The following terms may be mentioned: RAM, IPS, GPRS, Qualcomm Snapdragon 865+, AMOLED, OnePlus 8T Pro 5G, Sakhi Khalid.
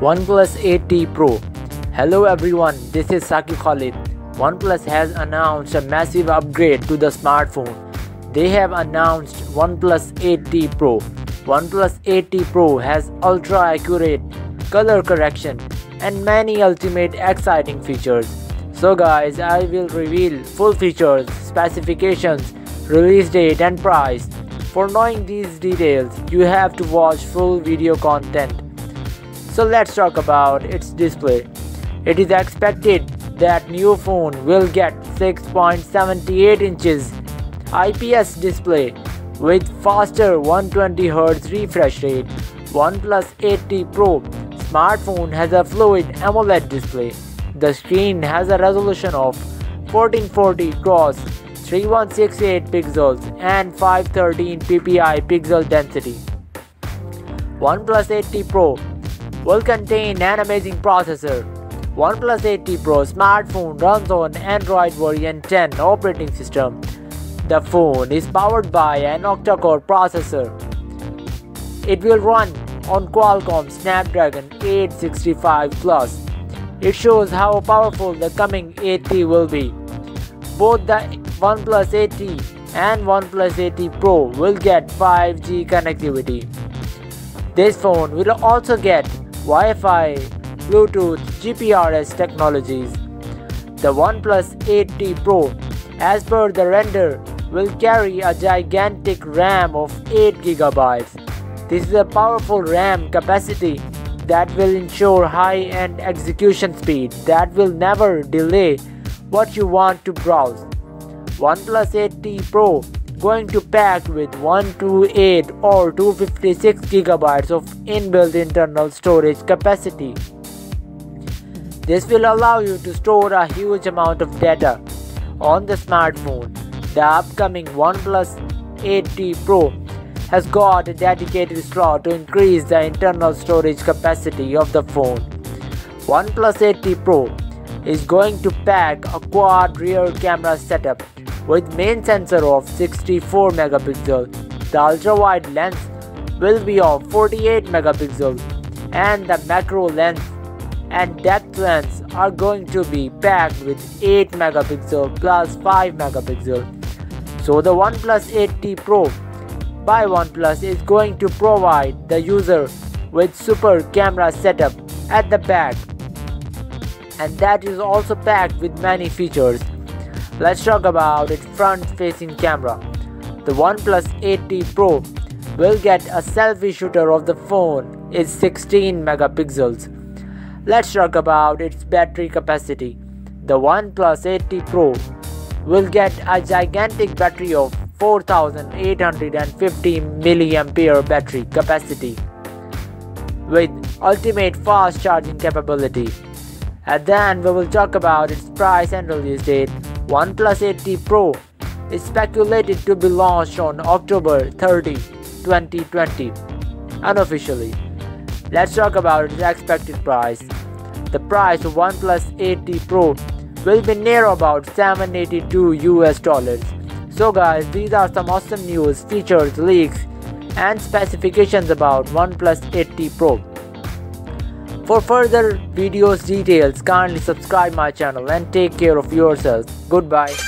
OnePlus 8T Pro. Hello everyone, this is Sakhi Khalid. OnePlus has announced a massive upgrade to the smartphone. They have announced OnePlus 8T Pro. OnePlus 8T Pro has ultra-accurate color correction and many ultimate exciting features. So guys, I will reveal full features, specifications, release date and price. For knowing these details, you have to watch full video content. So let's talk about its display. It is expected that new phone will get 6.78 inches IPS display with faster 120Hz refresh rate. OnePlus 8T Pro smartphone has a fluid AMOLED display. The screen has a resolution of 1440x3168 pixels and 513 ppi pixel density. OnePlus 8T Pro will contain an amazing processor. OnePlus 8T Pro smartphone runs on Android version 10 operating system. The phone is powered by an octa-core processor. It will run on Qualcomm Snapdragon 865+. It shows how powerful the coming 8T will be. Both the OnePlus 8T and OnePlus 8T Pro will get 5G connectivity. This phone will also get Wi-Fi, Bluetooth, GPRS technologies. The OnePlus 8T Pro, as per the render, will carry a gigantic RAM of 8 GB. This is a powerful RAM capacity that will ensure high-end execution speed that will never delay what you want to browse. OnePlus 8T Pro going to pack with 128 or 256 GB of inbuilt internal storage capacity. This will allow you to store a huge amount of data on the smartphone. The upcoming OnePlus 8T Pro has got a dedicated slot to increase the internal storage capacity of the phone. OnePlus 8T Pro is going to pack a quad rear camera setup with main sensor of 64 MP. The ultra-wide lens will be of 48 MP and the macro lens and depth lens are going to be packed with 8 MP plus 5 MP. So the OnePlus 8T Pro by OnePlus is going to provide the user with super camera setup at the back, and that is also packed with many features. Let's talk about its front-facing camera. The OnePlus 8T Pro will get a selfie shooter of the phone is 16 MP. Let's talk about its battery capacity. The OnePlus 8T Pro will get a gigantic battery of 4850 mAh battery capacity with ultimate fast charging capability. At the end, we will talk about its price and release date. OnePlus 8T Pro is speculated to be launched on October 30, 2020, unofficially. Let's talk about its expected price. The price of OnePlus 8T Pro will be near about $782. So guys, these are some awesome news, features, leaks and specifications about OnePlus 8T Pro. For further videos details, kindly subscribe my channel and take care of yourselves. Goodbye.